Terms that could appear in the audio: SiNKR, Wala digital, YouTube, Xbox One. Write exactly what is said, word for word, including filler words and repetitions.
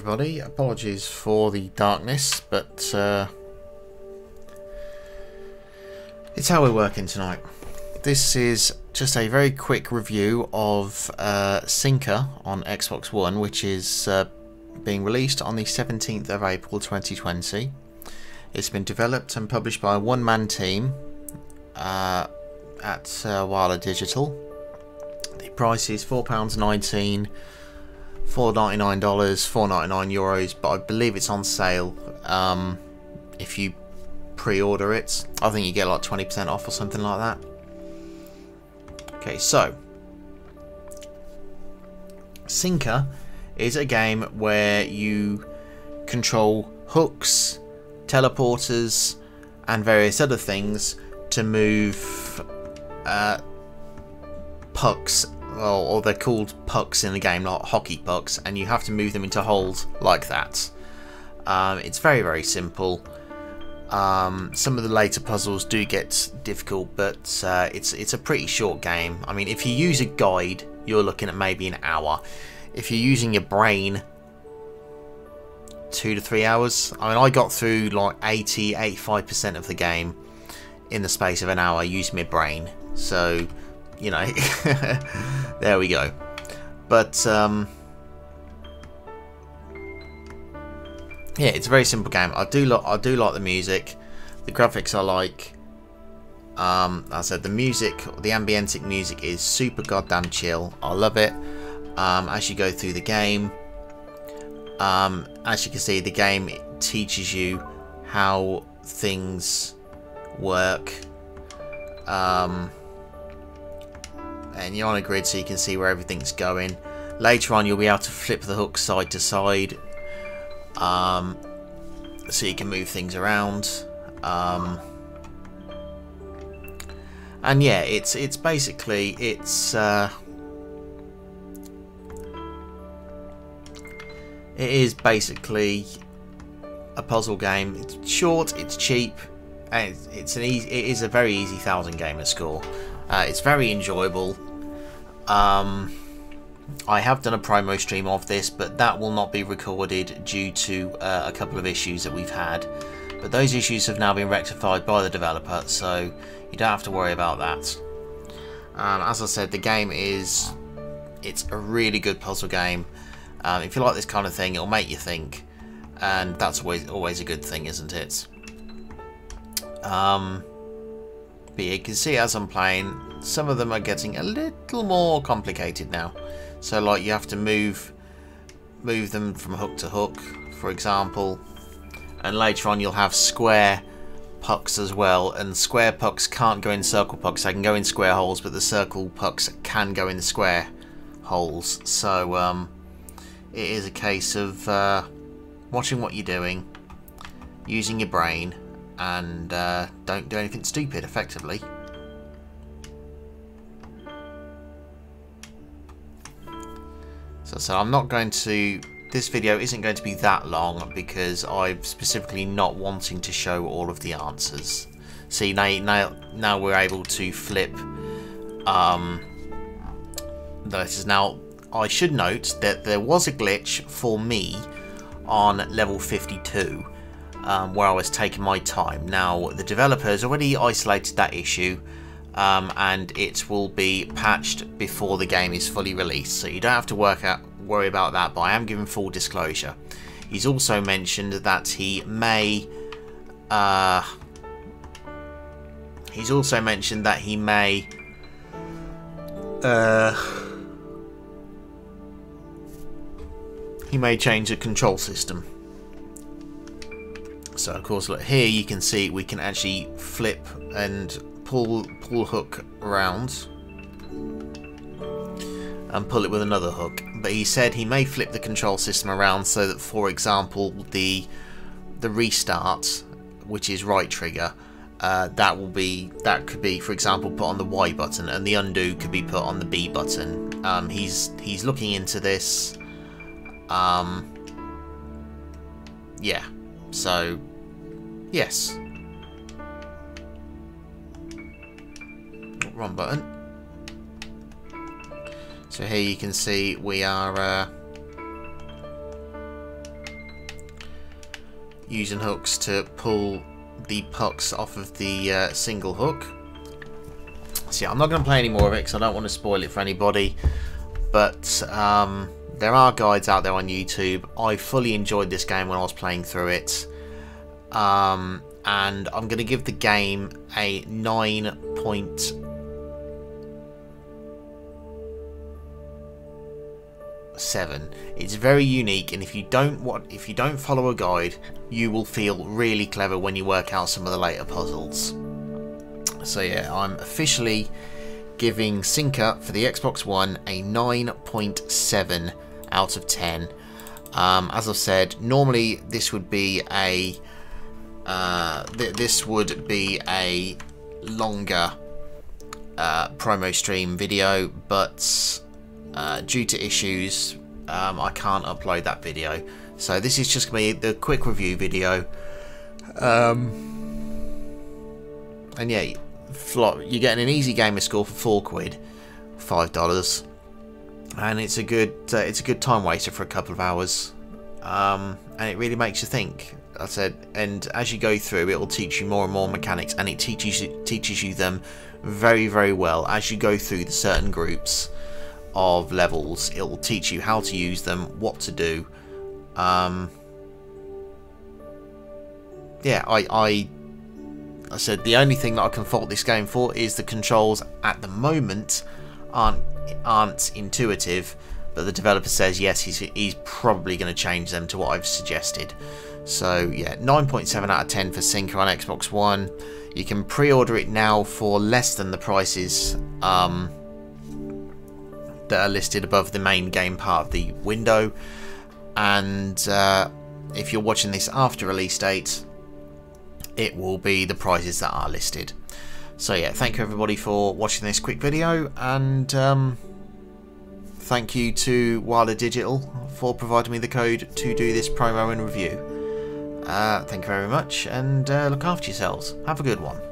everybody. Apologies for the darkness, but uh, it's how we're working tonight. This is just a very quick review of uh, SiNKR on Xbox One, which is uh, being released on the seventeenth of April twenty twenty. It's been developed and published by a one-man team uh, at uh, Wala Digital. The price is four pounds nineteen, four ninety-nine dollars, four ninety-nine euros, but I believe it's on sale um, if you pre-order it. I think you get like twenty percent off or something like that. Okay, so SiNKR is a game where you control hooks, teleporters, and various other things to move uh, pucks, well, or they're called pucks in the game, like hockey pucks, and you have to move them into holes like that. Um, it's very, very simple. Um, some of the later puzzles do get difficult, but uh, it's it's a pretty short game. I mean, if you use a guide, you're looking at maybe an hour. If you're using your brain, two to three hours. I mean, I got through like eighty, eighty-five percent of the game in the space of an hour using my brain. So, you know, there we go. But um, yeah, it's a very simple game. I do like I do like the music, the graphics I like. Um, as I said, the music, the ambientic music is super goddamn chill. I love it. Um, as you go through the game, um, as you can see, the game teaches you how things work, um, and you're on a grid, so you can see where everything's going. Later on, you'll be able to flip the hook side to side, um, so you can move things around. Um, and yeah, it's it's basically it's. Uh, It is basically a puzzle game. It's short, it's cheap, and it's an easy. It is a very easy thousand gamer score. Uh, it's very enjoyable. Um, I have done a promo stream of this, but that will not be recorded due to uh, a couple of issues that we've had. But those issues have now been rectified by the developer, so you don't have to worry about that. Um, as I said, the game is. It's a really good puzzle game. Um, if you like this kind of thing, it'll make you think, and that's always always a good thing, isn't it? Um, but you can see as I'm playing, some of them are getting a little more complicated now. So like you have to move move them from hook to hook, for example, and later on you'll have square pucks as well, and square pucks can't go in circle pucks. They can go in square holes, but the circle pucks can go in the square holes. So um, it is a case of uh, watching what you're doing, using your brain, and uh, don't do anything stupid, effectively. So, so I'm not going to... This video isn't going to be that long because I'm specifically not wanting to show all of the answers. See, now, now, now we're able to flip... Um, this is now... I should note that there was a glitch for me on level fifty-two um, where I was taking my time. Now the developer has already isolated that issue um, and it will be patched before the game is fully released, so you don't have to work out, worry about that, but I am giving full disclosure. He's also mentioned that he may uh, he's also mentioned that he may uh, He may change the control system. So of course, look here, you can see we can actually flip and pull pull hook around and pull it with another hook. But he said he may flip the control system around so that, for example, the the restart, which is right trigger, uh, that will be that could be, for example, put on the Y button, and the undo could be put on the B button. Um, he's he's looking into this. Um, yeah, so, yes. Wrong button. So here you can see we are, uh, using hooks to pull the pucks off of the uh, single hook. So yeah, I'm not going to play any more of it because I don't want to spoil it for anybody, but um, there are guides out there on YouTube. I fully enjoyed this game when I was playing through it, um, and I'm going to give the game a nine point seven. It's very unique, and if you don't want, if you don't follow a guide, you will feel really clever when you work out some of the later puzzles. So yeah, I'm officially giving SiNKR for the Xbox One a nine point seven out of ten. Um, as I've said, normally this would be a uh, th this would be a longer uh, promo stream video, but uh, due to issues, um, I can't upload that video. So this is just gonna be the quick review video. Um, And yeah, you're getting an easy game of score for four quid, five dollars, and it's a good uh, it's a good time waster for a couple of hours, um, and it really makes you think. I said, and as you go through, it will teach you more and more mechanics, and it teaches you, teaches you them very very well as you go through the certain groups of levels. It will teach you how to use them, what to do. Um, yeah, I. I I said the only thing that I can fault this game for is the controls at the moment aren't aren't intuitive, but the developer says yes, he's, he's probably going to change them to what I've suggested. So yeah, nine point seven out of ten for SiNKR on Xbox One. You can pre-order it now for less than the prices um, that are listed above the main game part of the window, and uh, if you're watching this after release date, it will be the prizes that are listed. So yeah, thank you everybody for watching this quick video, and um, thank you to Wala Digital for providing me the code to do this promo and review. Uh, thank you very much, and uh, look after yourselves. Have a good one.